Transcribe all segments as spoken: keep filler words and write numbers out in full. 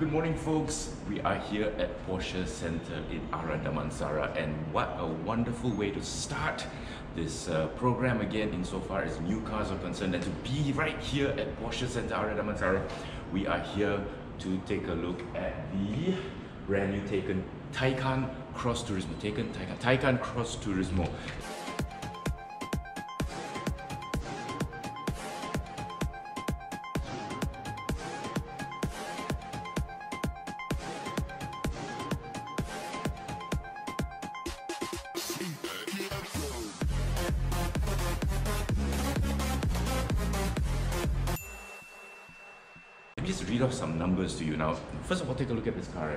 Good morning, folks. We are here at Porsche Centre in Ara Damansara, and what a wonderful way to start this uh, program again insofar as new cars are concerned. And to be right here at Porsche Centre Ara Damansara, we are here to take a look at the brand new Taycan Taycan Cross Turismo. Taycan Taycan Taycan Cross Turismo. Just read off some numbers to you now. First of all, take a look at this car.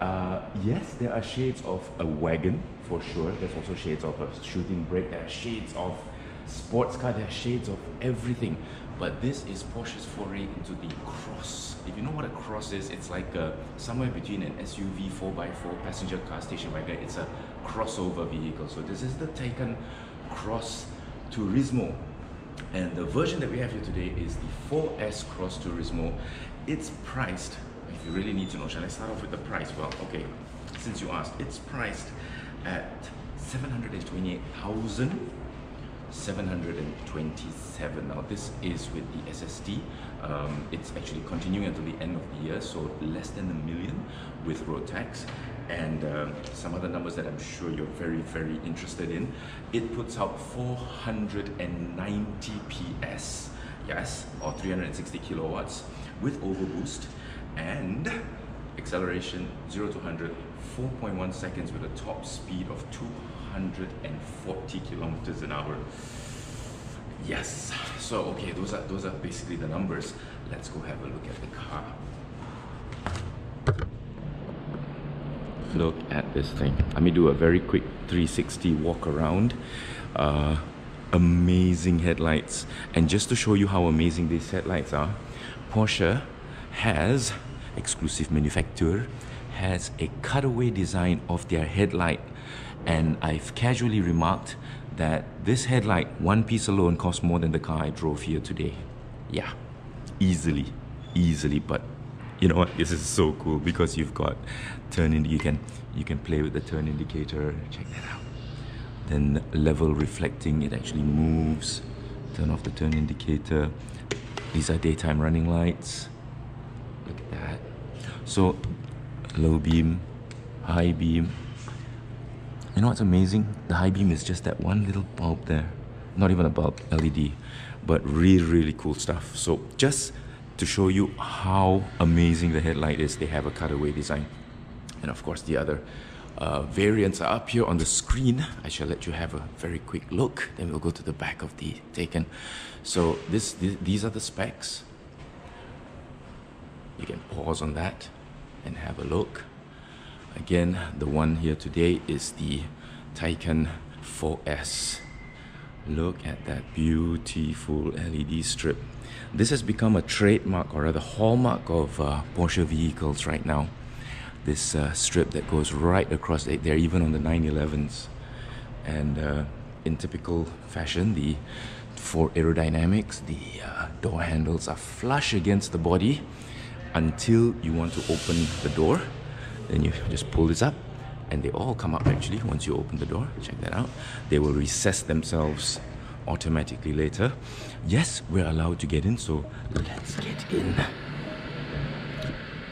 Eh? Uh, yes, there are shades of a wagon for sure. There's also shades of a shooting brake. There are shades of sports car. There are shades of everything. But this is Porsche's foray into the cross. If you know what a cross is, it's like a, somewhere between an S U V four by four passenger car station wagon. It's a crossover vehicle. So this is the Taycan Cross Turismo. And the version that we have here today is the four S Cross Turismo. It's priced, if you really need to know, shall I start off with the price? Well, okay, since you asked, it's priced at seven hundred twenty-eight thousand seven hundred twenty-seven. Now this is with the S S T. Um, it's actually continuing until the end of the year, so less than a million with road tax. And uh, some other numbers that I'm sure you're very, very interested in. It puts out four hundred ninety P S, yes, or three hundred sixty kilowatts with overboost and acceleration zero to one hundred, four point one seconds with a top speed of two hundred forty kilometers an hour. Yes, so okay, those are, those are basically the numbers. Let's go have a look at the car. Look at this thing. Let me do a very quick three sixty walk around. Uh, amazing headlights. And just to show you how amazing these headlights are, Porsche has, exclusive manufacturer, has a cutaway design of their headlight. And I've casually remarked that this headlight, one piece alone, costs more than the car I drove here today. Yeah, easily, easily, but you know what, this is so cool because you've got turn in, you can you can play with the turn indicator. Check that out. Then level reflecting, it actually moves. Turn off the turn indicator. These are daytime running lights. Look at that. So low beam, high beam. You know what's amazing? The high beam is just that one little bulb there. Not even a bulb, L E D. But really, really cool stuff. So just to show you how amazing the headlight is, they have a cutaway design. And of course the other uh, variants are up here on the screen. I shall let you have a very quick look, then we'll go to the back of the Taycan. So this, th these are the specs. You can pause on that and have a look. Again, the one here today is the Taycan four S. Look at that beautiful L E D strip. This has become a trademark, or rather hallmark, of uh, Porsche vehicles right now. This uh, strip that goes right across, they're even on the nine elevens. And uh, in typical fashion, the for aerodynamics, the uh, door handles are flush against the body until you want to open the door. Then you just pull this up. And they all come up actually once you open the door. Check that out. They will recess themselves automatically later. Yes, we're allowed to get in, so let's get in.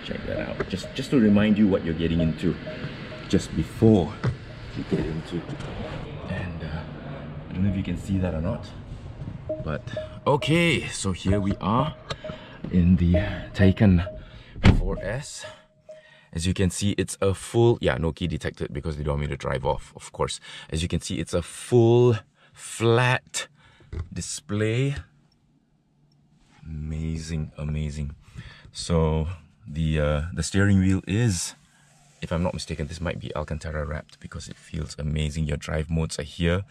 Check that out. Just, just to remind you what you're getting into just before you get into. And uh, I don't know if you can see that or not. But okay, so here we are in the Taycan four S. As you can see, it's a full, yeah, no key detected because they don't want me to drive off, of course. As you can see, it's a full flat display. Amazing, amazing. So the uh, the steering wheel is, if I'm not mistaken, this might be Alcantara wrapped because it feels amazing. Your drive modes are here.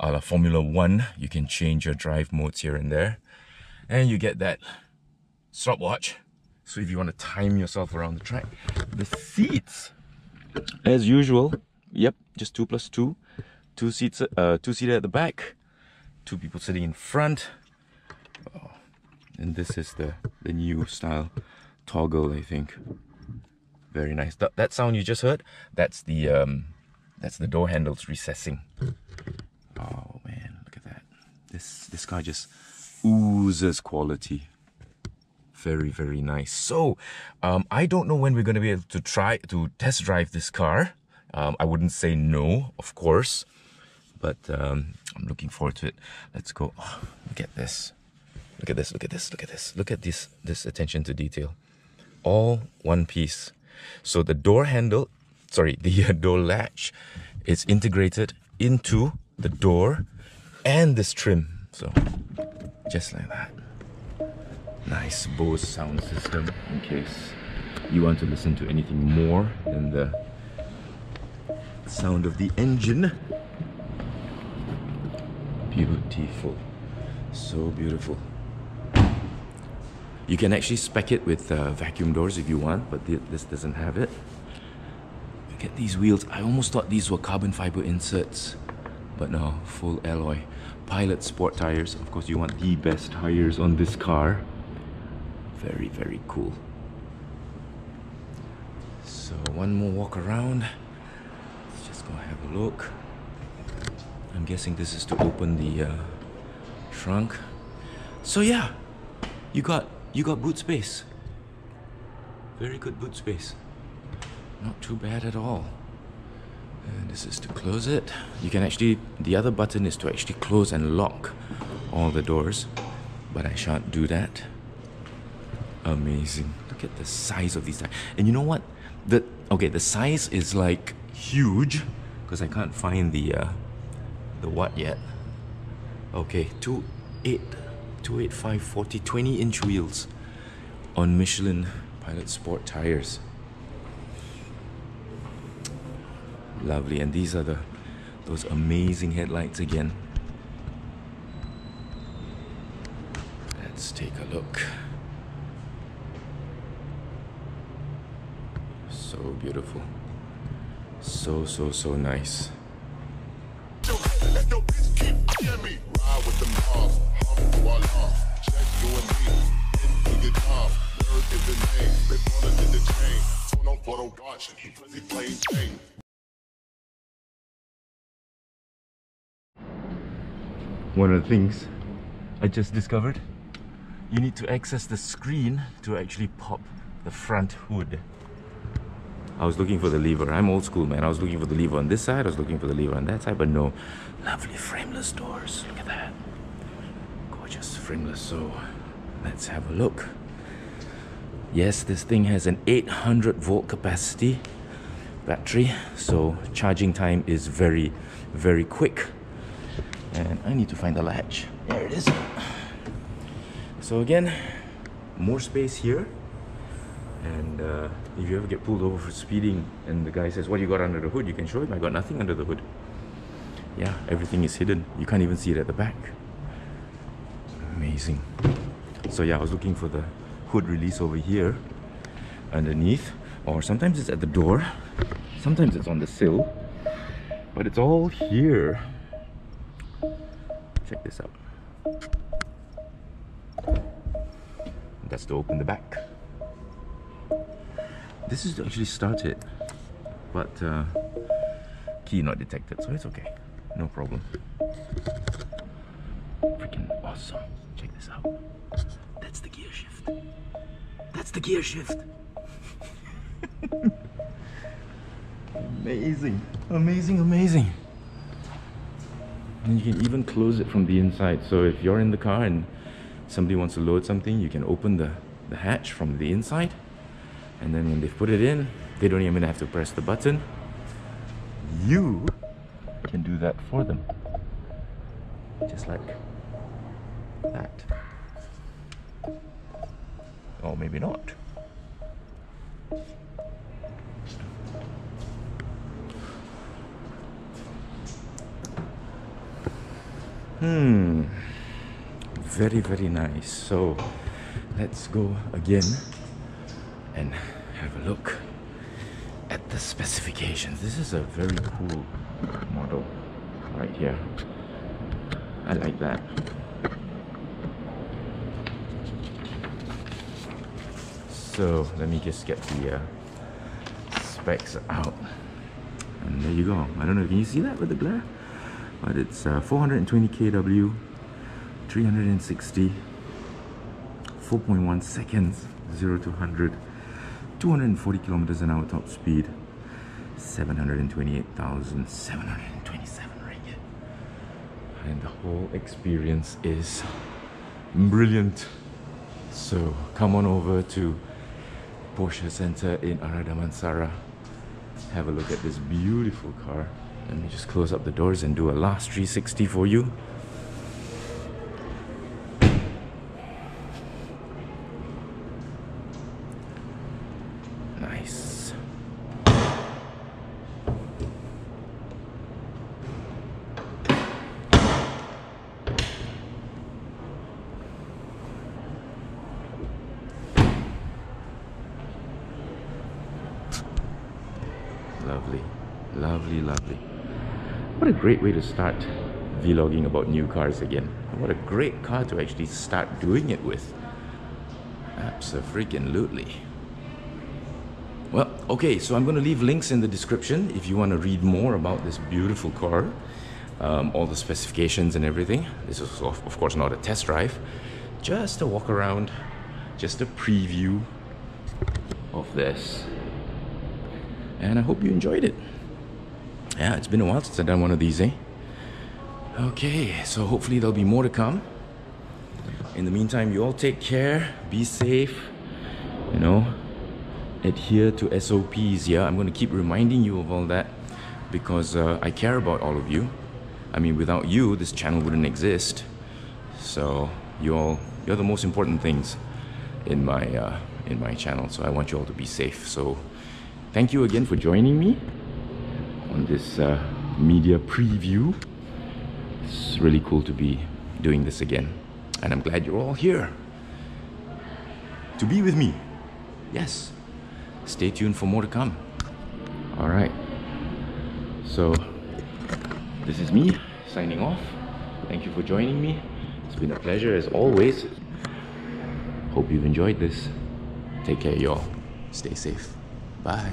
A la Formula One, you can change your drive modes here and there. And you get that stopwatch. So if you want to time yourself around the track. The seats, as usual, yep, just two plus two. Two seats, uh, two-seater at the back, two people sitting in front. Oh, and this is the, the new style toggle, I think. Very nice. Th that sound you just heard, that's the um, that's the door handles recessing. Oh man, look at that. This this car just oozes quality. Very, very nice. So, um, I don't know when we're going to be able to try to test drive this car. Um, I wouldn't say no, of course, but um, I'm looking forward to it. Let's go. Oh, look at this. Look at this. Look at this. Look at this. Look at this. This attention to detail. All one piece. So the door handle, sorry, the door latch is integrated into the door and this trim. So just like that. Nice Bose sound system, in case you want to listen to anything more than the sound of the engine. Beautiful, so beautiful. You can actually spec it with uh, vacuum doors if you want, but th this doesn't have it. Look at these wheels. I almost thought these were carbon fiber inserts, but no, full alloy. Pilot sport tires, of course you want the best tires on this car. Very, very cool. So one more walk around. Let's just go have a look. I'm guessing this is to open the uh, trunk. So yeah, you got you got boot space. Very good boot space. Not too bad at all. And this is to close it. You can actually, the other button is to actually close and lock all the doors, but I shan't do that. Amazing. Look at the size of these tires. And you know what? The okay, the size is like huge, because I can't find the uh, the what yet. Okay, two eight, two eight five forty, twenty inch wheels on Michelin Pilot Sport tires. Lovely. And these are the those amazing headlights again. Let's take a look. So beautiful. So so so nice. One of the things I just discovered, you need to access the screen to actually pop the front hood. I was looking for the lever. I'm old school, man. I was looking for the lever on this side, I was looking for the lever on that side, but no. Lovely frameless doors. Look at that. Gorgeous frameless. So let's have a look. Yes, this thing has an eight hundred volt capacity battery, so charging time is very, very quick. And I need to find the latch. There it is. So again, more space here. And uh, if you ever get pulled over for speeding and the guy says, what do you got under the hood? You can show him, I got nothing under the hood. Yeah, everything is hidden. You can't even see it at the back. Amazing. So yeah, I was looking for the hood release over here, underneath. Or sometimes it's at the door. Sometimes it's on the sill. But it's all here. Check this out. That's to open the back. This is to actually start it, but uh, key not detected, so it's okay. No problem. Freaking awesome. Check this out. That's the gear shift. That's the gear shift. Amazing. Amazing, amazing. And you can even close it from the inside. So if you're in the car and somebody wants to load something, you can open the, the hatch from the inside. And then when they've put it in, they don't even have to press the button. You can do that for them. Just like that. Or maybe not. Hmm, very, very nice. So let's go again and have a look at the specifications. This is a very cool model right here. I like that. So let me just get the uh, specs out. And there you go. I don't know, can you see that with the glare? But it's uh, four hundred twenty kilowatts, three hundred sixty, four point one seconds, zero to one hundred, two hundred forty kilometers an hour top speed, seven hundred twenty-eight thousand seven hundred twenty-seven ringgit. And the whole experience is brilliant. So come on over to Porsche Centre in Ara Damansara. Have a look at this beautiful car. Let me just close up the doors and do a last three sixty for you. Nice. Lovely, lovely, lovely. What a great way to start vlogging about new cars again. What a great car to actually start doing it with. Abso-freaking-lutely. Well, okay, so I'm going to leave links in the description if you want to read more about this beautiful car. Um, all the specifications and everything. This is, of, of course, not a test drive. Just a walk around. Just a preview of this. And I hope you enjoyed it. Yeah, it's been a while since I've done one of these, eh? Okay, so hopefully there'll be more to come. In the meantime, you all take care, be safe, you know, adhere to S O Ps, yeah? I'm going to keep reminding you of all that because uh, I care about all of you. I mean, without you, this channel wouldn't exist. So, you all, you're the most important things in my, uh, in my channel, so I want you all to be safe. So, thank you again for joining me on this uh, media preview. It's really cool to be doing this again, and I'm glad you're all here to be with me. Yes, stay tuned for more to come. All right, so this is me signing off. Thank you for joining me. It's been a pleasure as always. Hope you've enjoyed this. Take care, y'all. Stay safe. Bye.